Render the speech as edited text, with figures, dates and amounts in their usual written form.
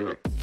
Yeah.